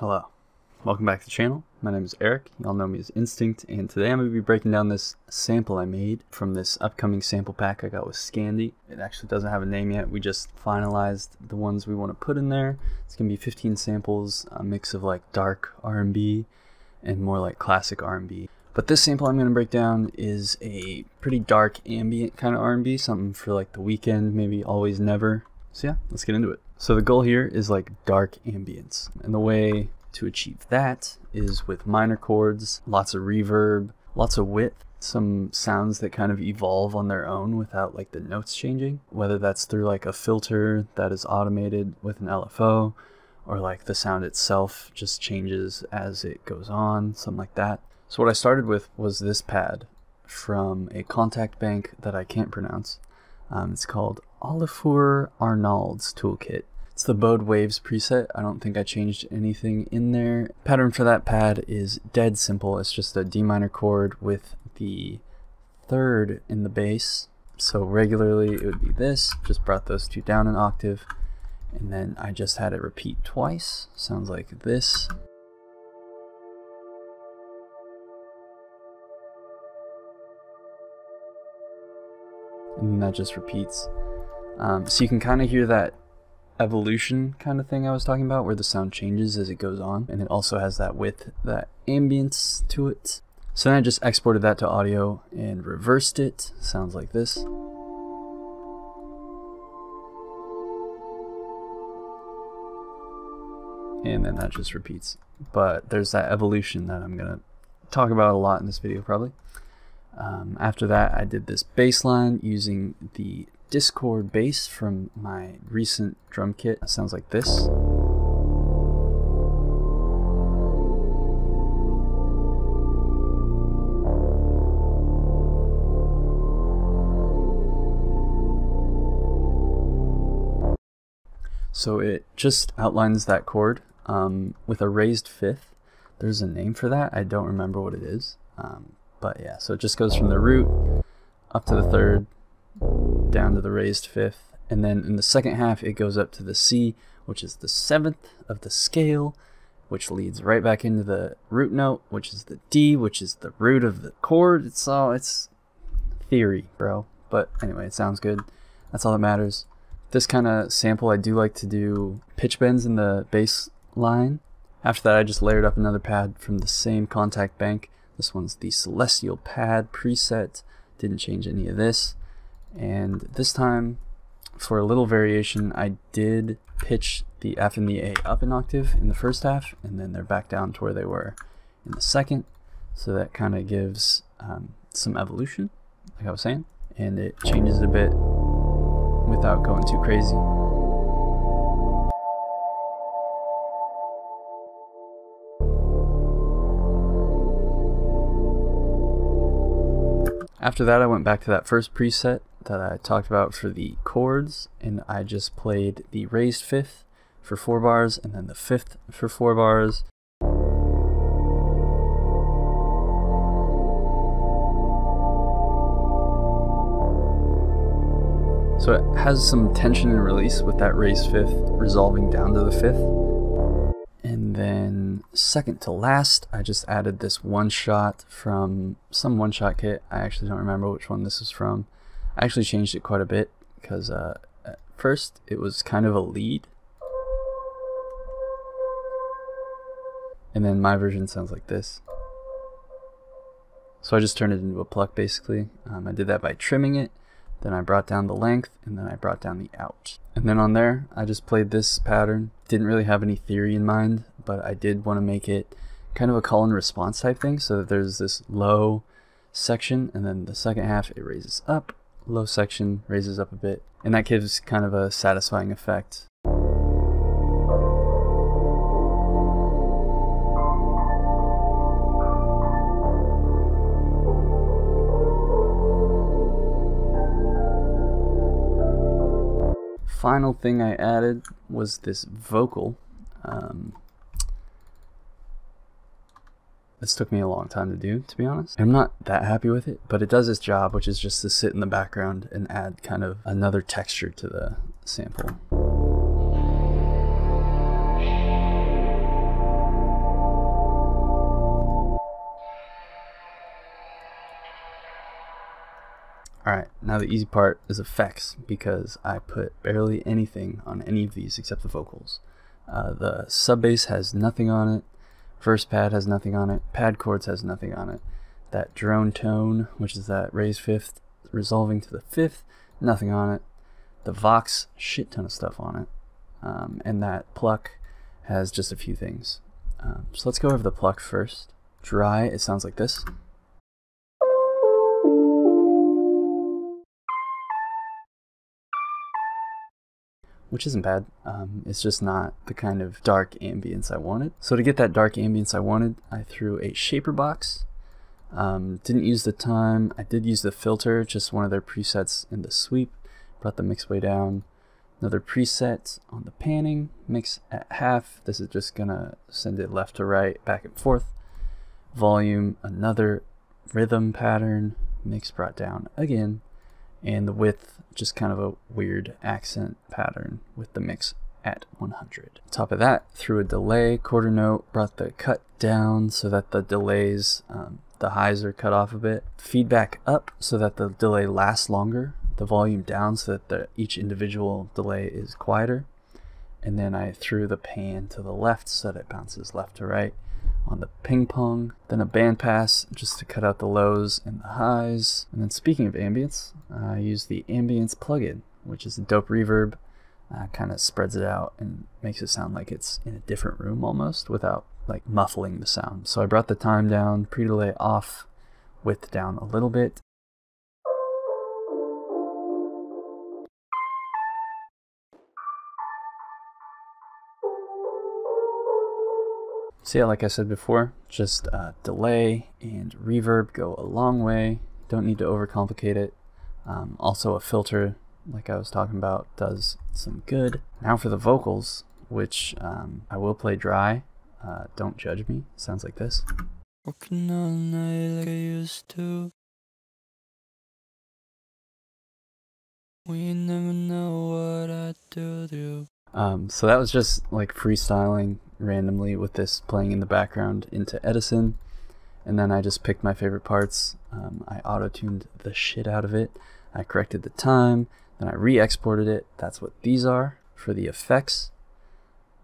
Hello, welcome back to the channel. My name is Eric, y'all know me as Instinct, and today I'm going to be breaking down this sample I made from this upcoming sample pack I got with Scandi. It actually doesn't have a name yet, we just finalized the ones we want to put in there. It's going to be 15 samples, a mix of like dark R&B and more like classic R&B. But this sample I'm going to break down is a pretty dark ambient kind of R&B, something for like The Weeknd, maybe Always Never. So yeah, let's get into it. So the goal here is like dark ambience, and the way to achieve that is with minor chords, lots of reverb, lots of width, some sounds that kind of evolve on their own without like the notes changing, whether that's through like a filter that is automated with an LFO, or like the sound itself just changes as it goes on, something like that. So what I started with was this pad from a Kontakt bank that I can't pronounce. It's called Ólafur Arnalds Toolkit. It's the Bode Waves preset. I don't think I changed anything in there. Pattern for that pad is dead simple. It's just a D minor chord with the third in the bass. So regularly it would be this. Just brought those two down an octave. And then I just had it repeat twice. Sounds like this. And that just repeats. So you can kind of hear that evolution kind of thing I was talking about, where the sound changes as it goes on, and it also has that width, that ambience to it. So then I just exported that to audio and reversed it. Sounds like this. And then that just repeats. But there's that evolution that I'm gonna talk about a lot in this video probably. After that I did this bass line using the Discord bass from my recent drum kit. It sounds like this. So it just outlines that chord with a raised fifth. There's a name for that, I don't remember what it is, but yeah, so it just goes from the root up to the third, down to the raised fifth, and then in the second half it goes up to the C, which is the seventh of the scale, which leads right back into the root note, which is the D, which is the root of the chord. It's theory, bro, but anyway, it sounds good. That's all that matters. This kind of sample, I do like to do pitch bends in the bass line. After that I just layered up another pad from the same Kontakt bank. This one's the Celestial pad preset, didn't change any of this. And this time, for a little variation, I did pitch the F and the A up an octave in the first half, and then they're back down to where they were in the second. So that kind of gives some evolution, like I was saying, and it changes a bit without going too crazy. After that I went back to that first preset that I talked about for the chords, and I just played the raised fifth for 4 bars and then the fifth for 4 bars. So it has some tension and release with that raised fifth resolving down to the fifth. And then second to last I just added this one shot from some one shot kit. I actually don't remember which one this is from. I actually changed it quite a bit because at first it was kind of a lead, and then my version sounds like this. So I just turned it into a pluck basically. I did that by trimming it, then I brought down the length, and then I brought down the out. And then on there I just played this pattern. Didn't really have any theory in mind, but I did want to make it kind of a call and response type thing, so that there's this low section, and then the second half it raises up, low section raises up a bit, and that gives kind of a satisfying effect. Final thing I added was this vocal. This took me a long time to do, to be honest. I'm not that happy with it, but it does its job, which is just to sit in the background and add kind of another texture to the sample. Alright, now the easy part is effects, because I put barely anything on any of these except the vocals. The sub bass has nothing on it, verse pad has nothing on it, pad chords has nothing on it, that drone tone, which is that raised fifth resolving to the fifth, nothing on it, the vox, shit ton of stuff on it, and that pluck has just a few things. So let's go over the pluck first. Dry, it sounds like this. Which isn't bad, it's just not the kind of dark ambience I wanted. So to get that dark ambience I wanted, I threw a shaper box. Didn't use the time, I did use the filter, just one of their presets in the sweep, brought the mix way down. Another preset on the panning, mix at half, this is just gonna send it left to right, back and forth. Volume, another rhythm pattern, mix brought down again. And the width, just kind of a weird accent pattern with the mix at 100. On top of that, threw a delay, quarter note, brought the cut down so that the delays, the highs are cut off a bit. Feedback up so that the delay lasts longer. The volume down so that each individual delay is quieter. And then I threw the pan to the left so that it bounces left to right on the ping pong, then a band pass just to cut out the lows and the highs. And then speaking of ambience, I use the ambience plugin, which is a dope reverb, kind of spreads it out and makes it sound like it's in a different room almost without like muffling the sound. So I brought the time down, pre-delay off, width down a little bit. So yeah, like I said before, just delay and reverb go a long way. Don't need to overcomplicate it. Also a filter, like I was talking about, does some good. Now for the vocals, which I will play dry. Don't judge me. Sounds like this. Working all night like I used to. We never know what I do. So that was just like freestyling randomly with this playing in the background into Edison, and then I just picked my favorite parts. I auto-tuned the shit out of it, I corrected the time, then I re-exported it. That's what these are. For the effects,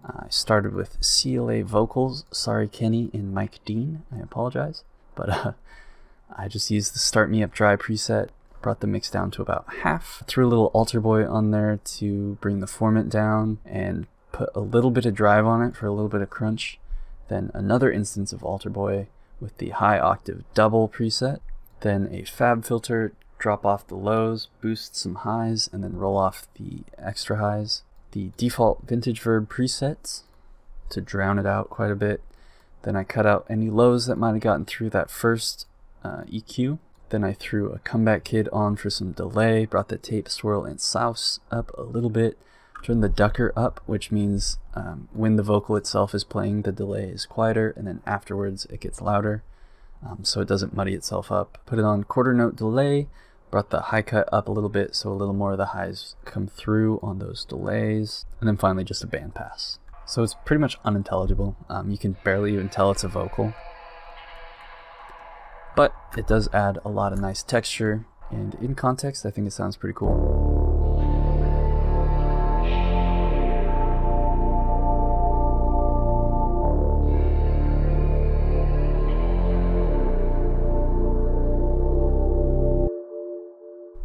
I started with CLA Vocals, sorry Kenny and Mike Dean, I apologize, but I just used the Start Me Up Dry preset, brought the mix down to about half, threw a little Altar Boy on there to bring the formant down, and put a little bit of drive on it for a little bit of crunch, then another instance of Altar Boy with the high octave double preset, then a Fab Filter, drop off the lows, boost some highs, and then roll off the extra highs. The default Vintage Verb presets to drown it out quite a bit. Then I cut out any lows that might have gotten through that first EQ. Then I threw a Comeback Kid on for some delay, brought the tape swirl and souse up a little bit. Turn the ducker up, which means when the vocal itself is playing, the delay is quieter, and then afterwards it gets louder, so it doesn't muddy itself up. Put it on quarter note delay, brought the high cut up a little bit, so a little more of the highs come through on those delays, and then finally just a band pass. So it's pretty much unintelligible. You can barely even tell it's a vocal, but it does add a lot of nice texture, and in context, I think it sounds pretty cool.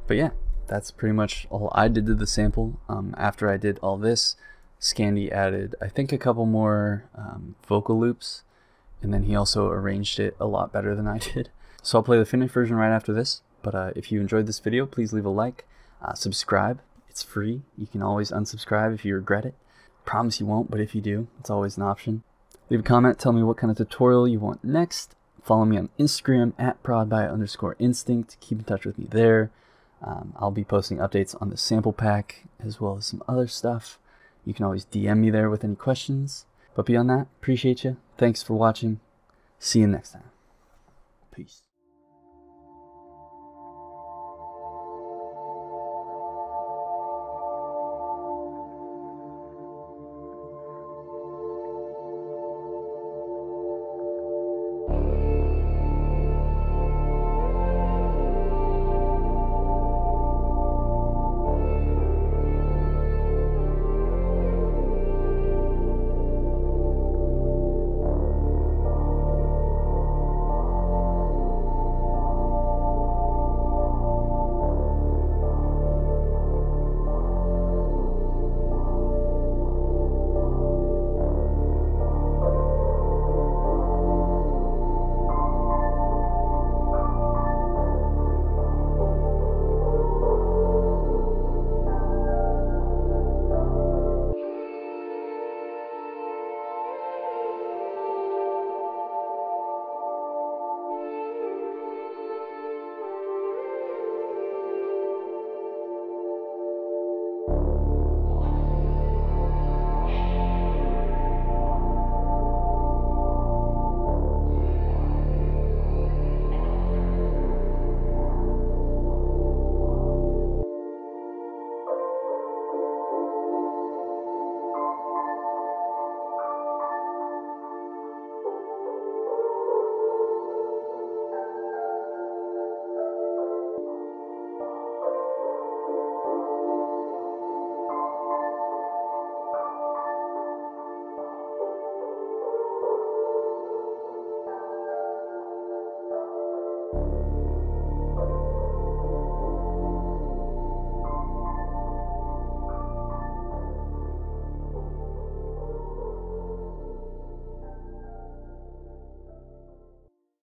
But yeah, that's pretty much all I did to the sample. After I did all this, Scandi added, I think, a couple more vocal loops, and then he also arranged it a lot better than I did. So I'll play the finished version right after this, but if you enjoyed this video, please leave a like, subscribe, it's free. You can always unsubscribe if you regret it. Promise you won't, but if you do, it's always an option. Leave a comment, tell me what kind of tutorial you want next. Follow me on Instagram, @prodby_instinct. Keep in touch with me there. I'll be posting updates on the sample pack as well as some other stuff. You can always DM me there with any questions. But beyond that, appreciate you. Thanks for watching. See you next time. Peace.